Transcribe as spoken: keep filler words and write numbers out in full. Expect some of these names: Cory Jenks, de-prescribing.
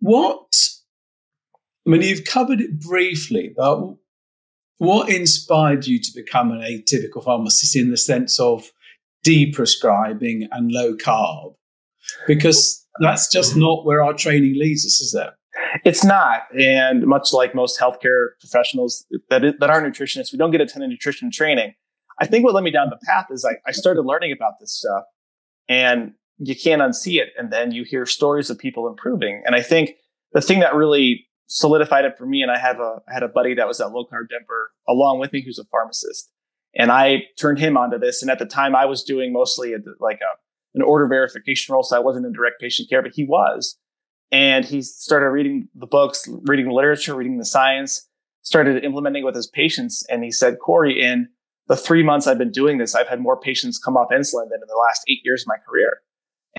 What, I mean, you've covered it briefly, but what inspired you to become an atypical pharmacist in the sense of de-prescribing and low carb? Because that's just not where our training leads us, is it? It's not. And much like most healthcare professionals that, is, that are nutritionists, we don't get a ton of nutrition training. I think what led me down the path is I, I started learning about this stuff and you can't unsee it. And then you hear stories of people improving. And I think the thing that really solidified it for me, and I have a, I had a buddy that was at Low Carb Denver along with me, who's a pharmacist. And I turned him onto this. And at the time I was doing mostly a, like a, an order verification role. So I wasn't in direct patient care, but he was. And he started reading the books, reading the literature, reading the science, started implementing it with his patients. And he said, Cory, in the three months I've been doing this, I've had more patients come off insulin than in the last eight years of my career.